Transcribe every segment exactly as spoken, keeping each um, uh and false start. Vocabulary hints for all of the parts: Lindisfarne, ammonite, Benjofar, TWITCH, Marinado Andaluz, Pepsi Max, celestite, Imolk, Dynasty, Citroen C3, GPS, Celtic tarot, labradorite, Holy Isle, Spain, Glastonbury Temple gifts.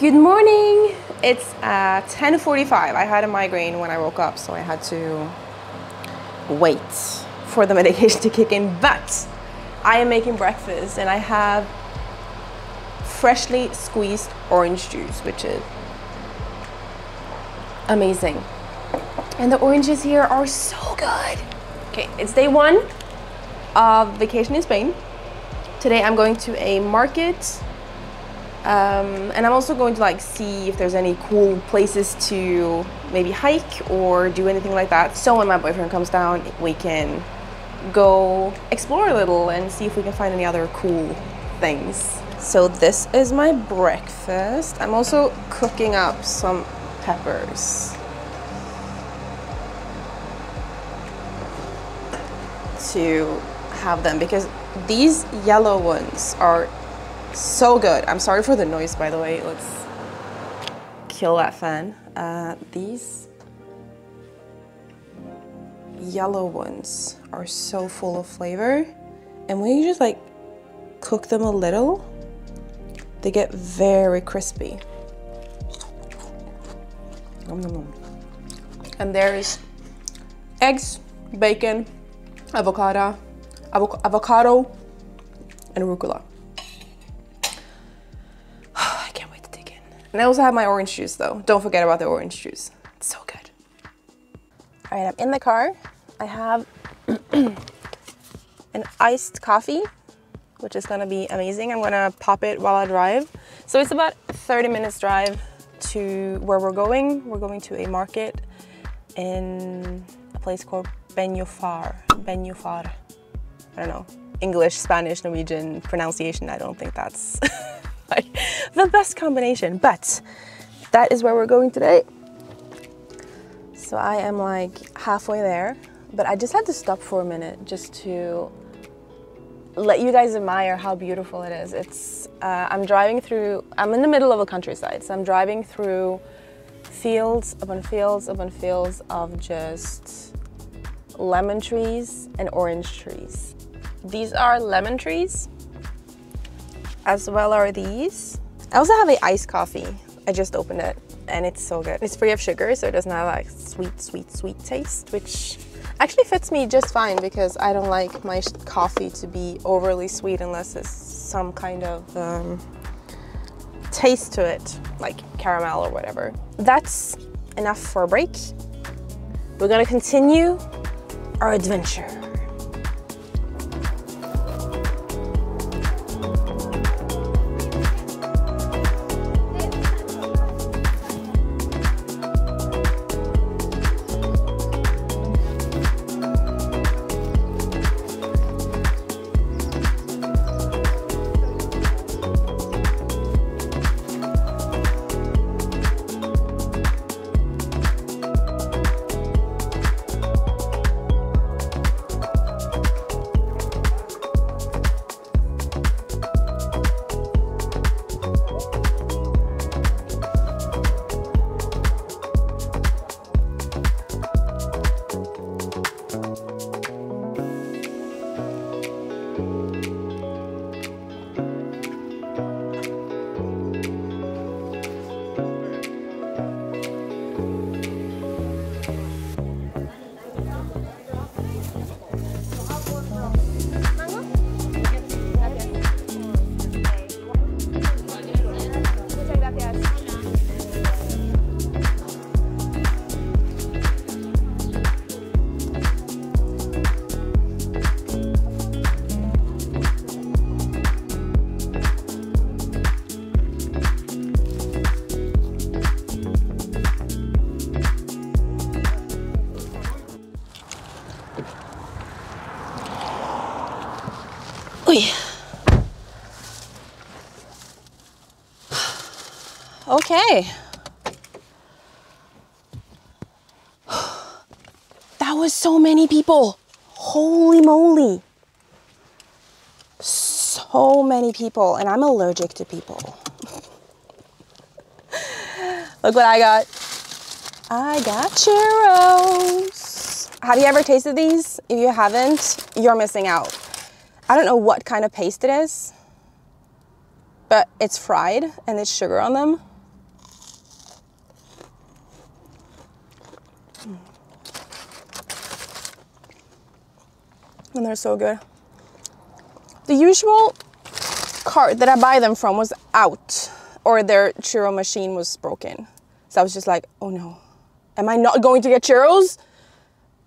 Good morning. It's uh, ten forty-five. I had a migraine when I woke up, so I had to wait for the medication to kick in. But I am making breakfast and I have freshly squeezed orange juice, which is amazing. And the oranges here are so good. Okay, it's day one of vacation in Spain. Today I'm going to a market. Um, and I'm also going to like see if there's any cool places to maybe hike or do anything like that. So when my boyfriend comes down, we can go explore a little and see if we can find any other cool things. So this is my breakfast. I'm also cooking up some peppers to have them because these yellow ones are so good. I'm sorry for the noise, by the way. Let's kill that fan. Uh, these yellow ones are so full of flavor. And when you just like cook them a little, they get very crispy. Nom, nom, nom. And there is eggs, bacon, avocado, avo avocado, and rucola. And I also have my orange juice though. Don't forget about the orange juice. It's so good. All right, I'm in the car. I have an iced coffee, which is gonna be amazing. I'm gonna pop it while I drive. So it's about thirty minutes drive to where we're going. We're going to a market in a place called Benjofar. Benjofar. I don't know, English, Spanish, Norwegian pronunciation. I don't think that's like the best combination, but that is where we're going today. So I am like halfway there, but I just had to stop for a minute just to let you guys admire how beautiful it is. It's uh, I'm driving through, I'm in the middle of a countryside, so I'm driving through fields upon fields upon fields of just lemon trees and orange trees. These are lemon trees. As well are these. I also have a iced coffee. I just opened it and it's so good. It's free of sugar, so it doesn't have like sweet, sweet, sweet taste, which actually fits me just fine because I don't like my coffee to be overly sweet unless it's some kind of um, taste to it, like caramel or whatever. That's enough for a break. We're gonna continue our adventure. Okay. That was so many people. Holy moly. So many people, and I'm allergic to people. Look what I got. I got churros. Have you ever tasted these? If you haven't, you're missing out. I don't know what kind of paste it is, but it's fried and there's sugar on them. and they're so good. The usual cart that I buy them from was out, or their churro machine was broken. So I was just like, oh no, am I not going to get churros?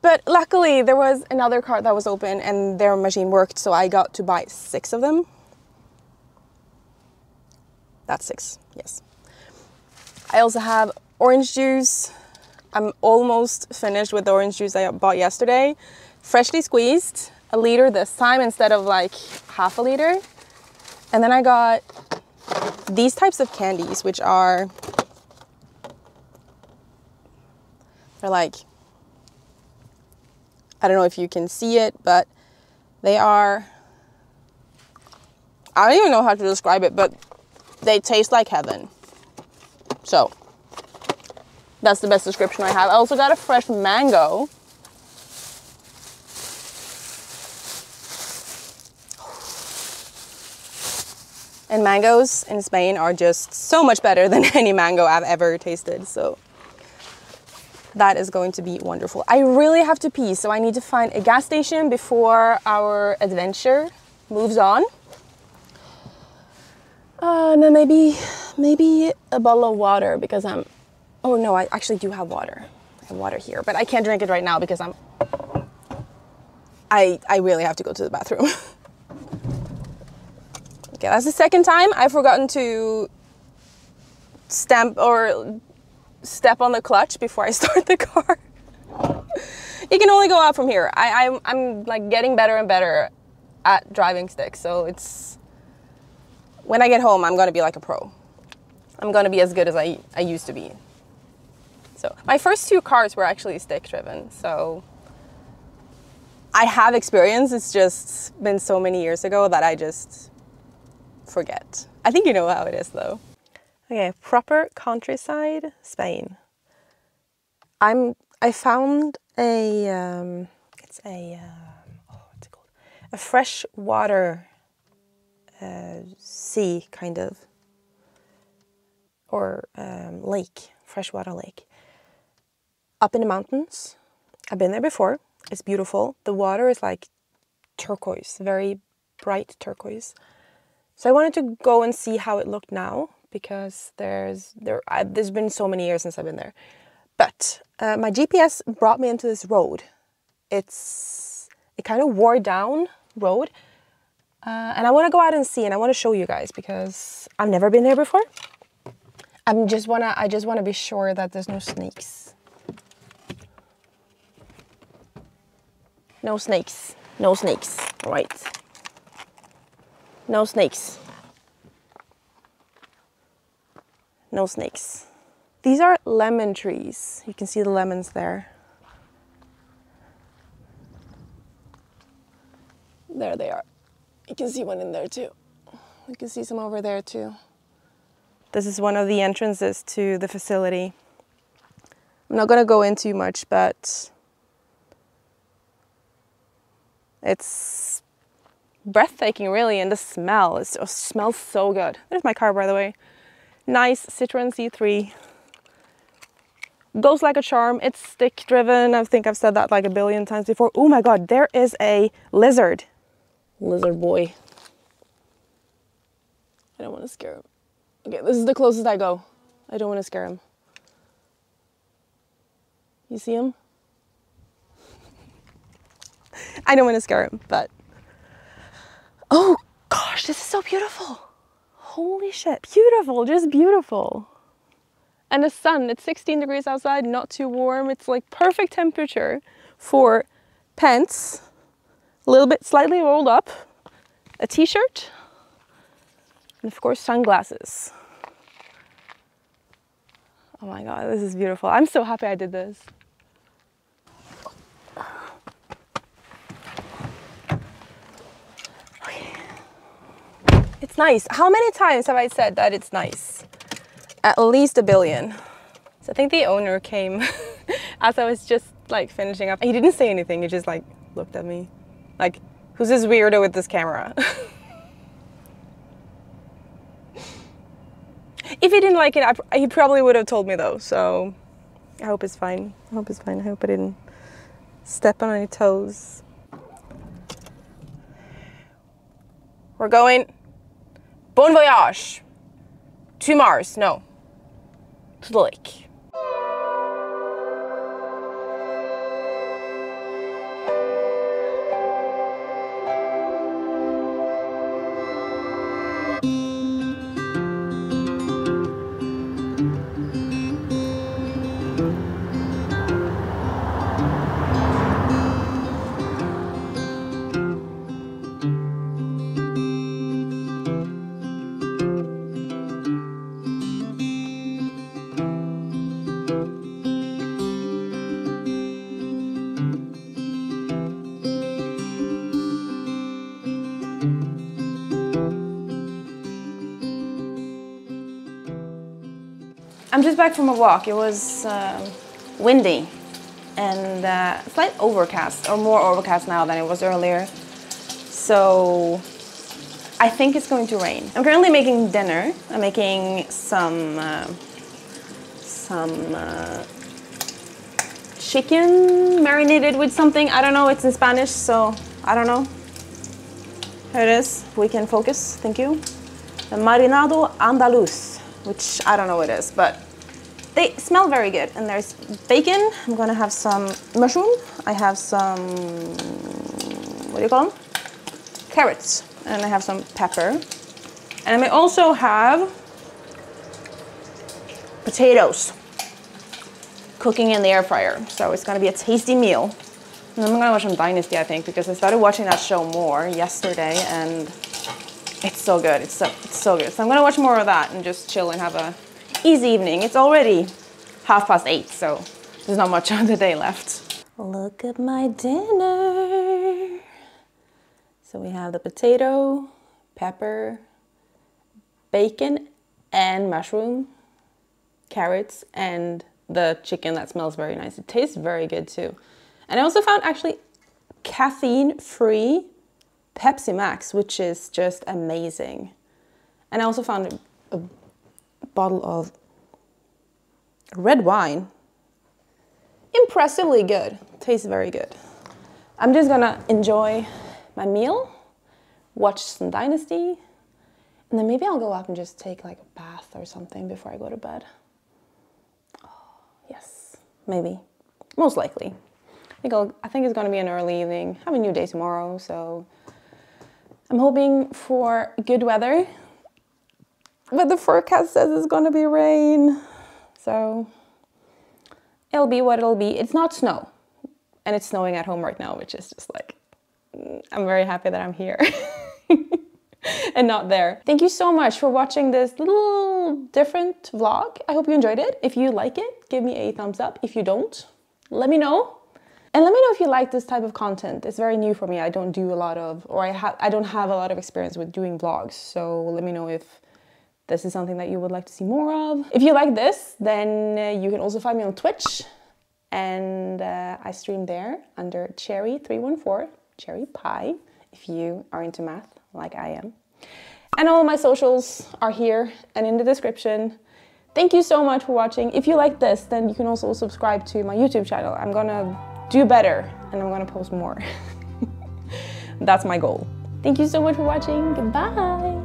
But luckily there was another cart that was open and their machine worked, so I got to buy six of them. That's six, yes. I also have orange juice. I'm almost finished with the orange juice I bought yesterday. Freshly squeezed, a liter this time instead of like half a liter. And then I got these types of candies, which are, they're like, I don't know if you can see it, but they are, I don't even know how to describe it, but they taste like heaven. So that's the best description I have. I also got a fresh mango. And mangoes in Spain are just so much better than any mango I've ever tasted. So that is going to be wonderful. I really have to pee, so I need to find a gas station before our adventure moves on. Uh, and then maybe, maybe a bottle of water because I'm, oh no, I actually do have water. I have water here, but I can't drink it right now because I'm, I, I really have to go to the bathroom. Okay, that's the second time I've forgotten to stamp or step on the clutch before I start the car. It can only go out from here. I, I'm, I'm like getting better and better at driving stick. So it's, when I get home, I'm going to be like a pro. I'm going to be as good as I, I used to be. So my first two cars were actually stick driven. So I have experience. It's just been so many years ago that I just forget. I think you know how it is though. Okay, proper countryside, Spain. I'm, I found a, um, it's a, um, oh, what's it called? A fresh water uh, sea, kind of, or um, lake, freshwater lake. Up in the mountains. I've been there before. It's beautiful. The water is like turquoise, very bright turquoise. So I wanted to go and see how it looked now because there's there I, there's been so many years since I've been there. But uh, my G P S brought me into this road. It's a kind of worn down road, uh, and I want to go out and see, and I want to show you guys because I've never been there before. I'm just wanna I just want to be sure that there's no snakes. No snakes. No snakes. All right. No snakes. No snakes. These are lemon trees. You can see the lemons there. There they are. You can see one in there too. You can see some over there too. This is one of the entrances to the facility. I'm not gonna go in too much, but it's breathtaking really, and the smell is, oh, smells so good. There's my car, by the way. Nice Citroen C three. Goes like a charm. It's stick driven. I think I've said that like a billion times before. Oh my god, there is a lizard. Lizard boy. I don't want to scare him. Okay, this is the closest I go. I don't want to scare him. You see him? I don't want to scare him, but... Oh gosh, this is so beautiful. Holy shit, beautiful, just beautiful. And the sun, it's sixteen degrees outside, not too warm. It's like perfect temperature for pants, a little bit slightly rolled up, a t-shirt, and of course, sunglasses. Oh my God, this is beautiful. I'm so happy I did this. Okay. It's nice. How many times have I said that it's nice? At least a billion. So I think the owner came as I was just like finishing up. He didn't say anything. He just like looked at me. Like, who's this weirdo with this camera? If he didn't like it, I, he probably would have told me though, so I hope it's fine. I hope it's fine. I hope I didn't step on any toes. We're going bon voyage to Mars. No, to the lake. I'm just back from a walk. It was uh, windy and uh, slight overcast, or more overcast now than it was earlier. So I think it's going to rain. I'm currently making dinner. I'm making some uh, some uh, chicken marinated with something. I don't know. It's in Spanish, so I don't know. Here it is. We can focus. Thank you. The Marinado Andaluz, which I don't know what it is, but they smell very good. And there's bacon. I'm gonna have some mushroom. I have some, what do you call them? Carrots. And I have some pepper. And I also have potatoes cooking in the air fryer. So it's gonna be a tasty meal. And I'm gonna watch some Dynasty, I think, because I started watching that show more yesterday, and it's so good, it's so, it's so good. So I'm gonna watch more of that and just chill and have a easy evening. It's already half past eight, so there's not much of the day left. Look at my dinner. So we have the potato, pepper, bacon and mushroom, carrots, and the chicken that smells very nice. It tastes very good too. And I also found actually caffeine-free Pepsi Max, which is just amazing. And I also found a, a bottle of red wine. Impressively good. Tastes very good. I'm just gonna enjoy my meal, watch some Dynasty, and then maybe I'll go up and just take like a bath or something before I go to bed. Oh, yes, maybe. Most likely. I think, I'll, I think it's gonna be an early evening. I have a new day tomorrow, so I'm hoping for good weather, but the forecast says it's gonna be rain. So it'll be what it'll be. It's not snow, and it's snowing at home right now, which is just like, I'm very happy that I'm here and not there. Thank you so much for watching this little different vlog. I hope you enjoyed it. If you like it, give me a thumbs up. If you don't, let me know. And let me know if you like this type of content. It's very new for me. I don't do a lot of, or I, ha I don't have a lot of experience with doing vlogs. So let me know if this is something that you would like to see more of. If you like this, then you can also find me on Twitch. And uh, I stream there under Cherry three one four, Cherry Pie, if you are into math like I am. And all my socials are here and in the description. Thank you so much for watching. If you like this, then you can also subscribe to my YouTube channel. I'm gonna do better, and I'm gonna post more. That's my goal. Thank you so much for watching. Goodbye.